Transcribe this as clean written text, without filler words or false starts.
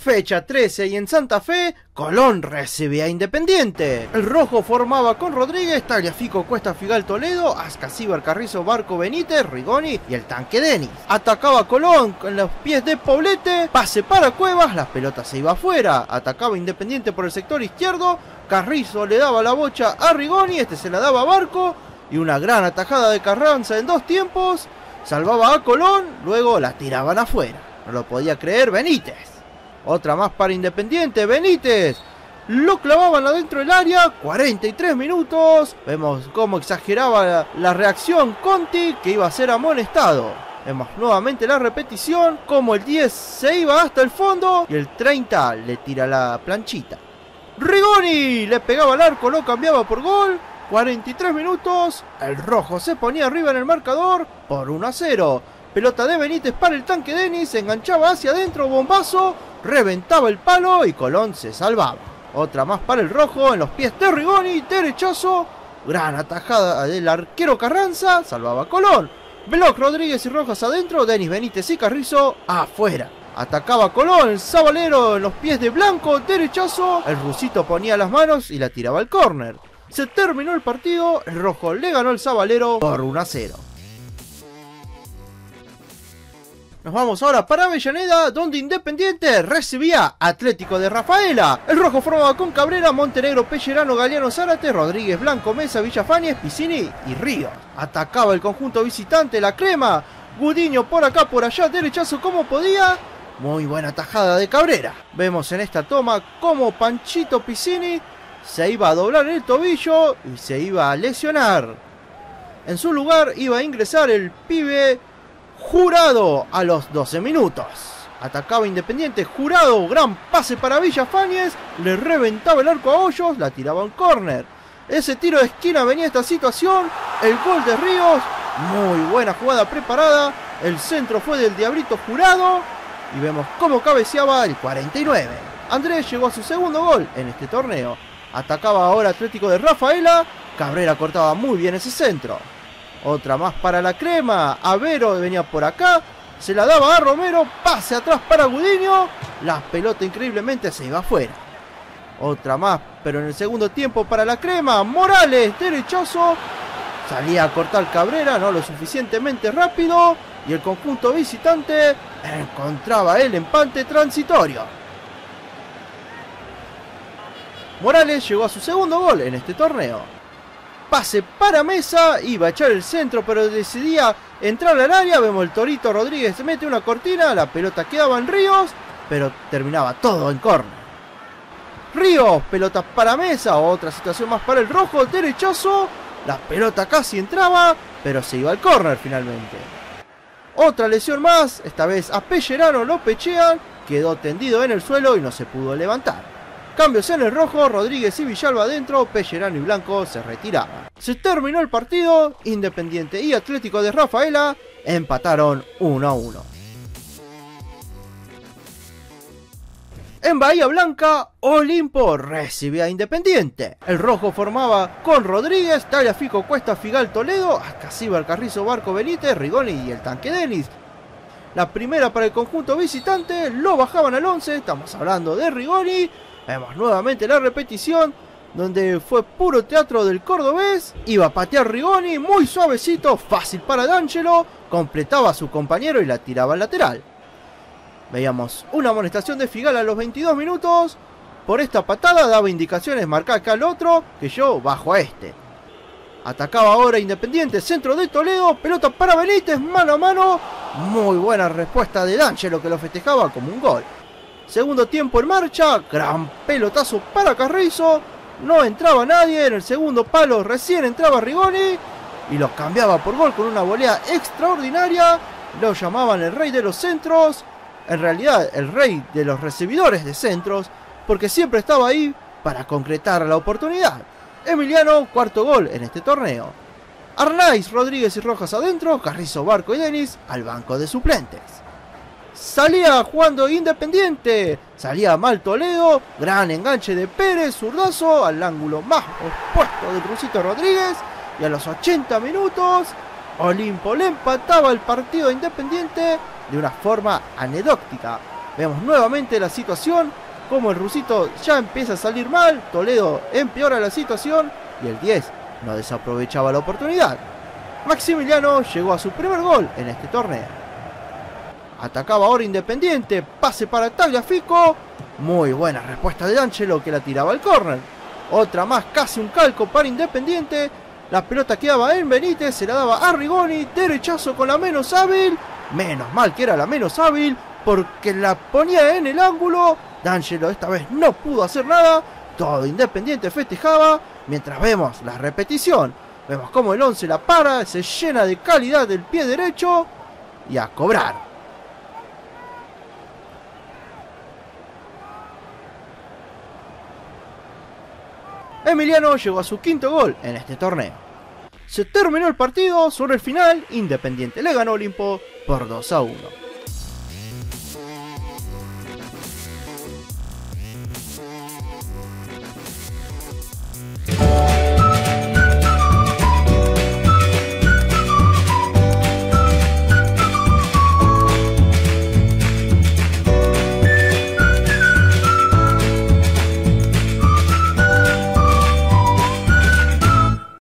Fecha 13 y en Santa Fe, Colón recibía a Independiente. El rojo formaba con Rodríguez, Tagliafico, Cuesta, Figal, Toledo, Ascacíbar, Carrizo, Barco, Benítez, Rigoni y el tanque Denis. Atacaba Colón con los pies de Poblete, pase para Cuevas, la pelota se iba afuera. Atacaba Independiente por el sector izquierdo, Carrizo le daba la bocha a Rigoni, este se la daba a Barco y una gran atajada de Carranza en dos tiempos. Salvaba a Colón, luego la tiraban afuera. No lo podía creer Benítez. Otra más para Independiente, Benítez, lo clavaban adentro del área, 43 minutos, vemos cómo exageraba la reacción Conti, que iba a ser amonestado. Vemos nuevamente la repetición, como el 10 se iba hasta el fondo y el 30 le tira la planchita. Rigoni le pegaba al arco, lo cambiaba por gol, 43 minutos, el rojo se ponía arriba en el marcador por 1-0. Pelota de Benítez para el tanque Denis, se enganchaba hacia adentro, bombazo, reventaba el palo y Colón se salvaba. Otra más para el rojo, en los pies de Rigoni, derechazo, gran atajada del arquero Carranza, salvaba a Colón. Bloc, Rodríguez y Rojas adentro, Denis, Benítez y Carrizo afuera. Atacaba Colón, el sabalero en los pies de Blanco, derechazo, el rusito ponía las manos y la tiraba al córner. Se terminó el partido, el rojo le ganó al sabalero por 1-0. Nos vamos ahora para Avellaneda, donde Independiente recibía Atlético de Rafaela. El rojo formaba con Cabrera, Montenegro, Pellerano, Galeano, Zárate, Rodríguez, Blanco, Mesa, Villafáñez, Piscini y Ríos. Atacaba el conjunto visitante, la crema, Gudiño por acá, por allá, derechazo como podía. Muy buena tajada de Cabrera. Vemos en esta toma como Panchito Piscini se iba a doblar el tobillo y se iba a lesionar. En su lugar iba a ingresar el pibe Jurado a los 12 minutos. Atacaba Independiente, Jurado, gran pase para Villafáñez, le reventaba el arco a Hoyos, la tiraba a un córner. Ese tiro de esquina venía esta situación, el gol de Ríos, muy buena jugada preparada, el centro fue del Diablito Jurado y vemos cómo cabeceaba el 49. Andrés llegó a su segundo gol en este torneo. Atacaba ahora Atlético de Rafaela, Cabrera cortaba muy bien ese centro. Otra más para la crema, Avero venía por acá, se la daba a Romero, pase atrás para Gudiño, la pelota increíblemente se iba afuera. Otra más, pero en el segundo tiempo para la crema, Morales, derechazo, salía a cortar Cabrera, no lo suficientemente rápido, y el conjunto visitante encontraba el empate transitorio. Morales llegó a su segundo gol en este torneo. Pase para Mesa, iba a echar el centro pero decidía entrar al área, vemos el Torito Rodríguez, se mete una cortina, la pelota quedaba en Ríos, pero terminaba todo en córner. Ríos, pelota para Mesa, otra situación más para el rojo, derechazo, la pelota casi entraba, pero se iba al córner finalmente. Otra lesión más, esta vez a Pellerano lo pechean, quedó tendido en el suelo y no se pudo levantar. Cambios en el rojo, Rodríguez y Villalba adentro, Pellerano y Blanco se retiraban. Se terminó el partido, Independiente y Atlético de Rafaela empataron 1-1. En Bahía Blanca, Olimpo recibía a Independiente. El rojo formaba con Rodríguez, Tagliafico, Cuesta, Figal, Toledo, Ascacíbar, Carrizo, Barco, Benítez, Rigoni y el tanque Denis. La primera para el conjunto visitante, lo bajaban al 11, estamos hablando de Rigoni. Vemos nuevamente la repetición, donde fue puro teatro del cordobés. Iba a patear Rigoni, muy suavecito, fácil para D'Angelo, completaba a su compañero y la tiraba al lateral. Veíamos una amonestación de Figal a los 22 minutos. Por esta patada daba indicaciones, marcá acá al otro, que yo bajo a este. Atacaba ahora Independiente, centro de Toledo, pelota para Benítez, mano a mano. Muy buena respuesta de D'Angelo, que lo festejaba como un gol. Segundo tiempo en marcha, gran pelotazo para Carrizo, no entraba nadie, en el segundo palo recién entraba Rigoni y los cambiaba por gol con una volea extraordinaria, lo llamaban el rey de los centros, en realidad el rey de los recibidores de centros, porque siempre estaba ahí para concretar la oportunidad. Emiliano, cuarto gol en este torneo. Arnaiz, Rodríguez y Rojas adentro, Carrizo, Barco y Denis al banco de suplentes. Salía jugando Independiente, salía mal Toledo, gran enganche de Pérez, zurdazo al ángulo más opuesto del Rusito Rodríguez y a los 80 minutos Olimpo le empataba el partido a Independiente de una forma anecdótica. Veamos nuevamente la situación, como el rusito ya empieza a salir mal, Toledo empeora la situación y el 10 no desaprovechaba la oportunidad. Maximiliano llegó a su primer gol en este torneo. Atacaba ahora Independiente, pase para Tagliafico, muy buena respuesta de D'Angelo que la tiraba al córner. Otra más, casi un calco para Independiente, la pelota quedaba en Benítez, se la daba a Rigoni, derechazo con la menos hábil, menos mal que era la menos hábil porque la ponía en el ángulo. D'Angelo esta vez no pudo hacer nada, todo Independiente festejaba, mientras vemos la repetición, vemos como el 11 la para, se llena de calidad del pie derecho y a cobrar. Emiliano llegó a su quinto gol en este torneo. Se terminó el partido, sobre el final Independiente le ganó Olimpo por 2-1.